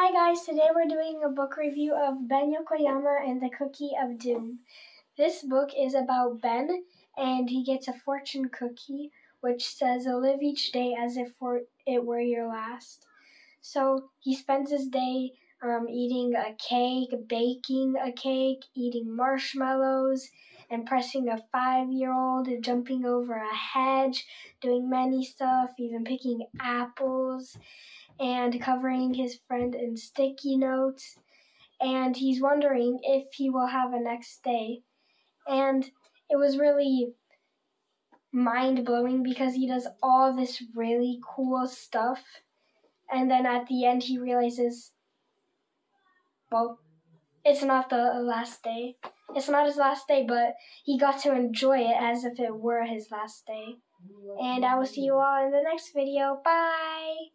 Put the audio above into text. Hi guys, today we're doing a book review of Ben Yokoyama and the Cookie of Doom. This book is about Ben, and he gets a fortune cookie which says, "Live each day as if it were your last." So he spends his day eating a cake, baking a cake, eating marshmallows, and pressing a 5-year-old, and jumping over a hedge, doing many stuff, even picking apples, and covering his friend in sticky notes. And he's wondering if he will have a next day. And it was really mind-blowing because he does all this really cool stuff. And then at the end he realizes, well, it's not the last day. It's not his last day, but he got to enjoy it as if it were his last day. And I will see you all in the next video. Bye!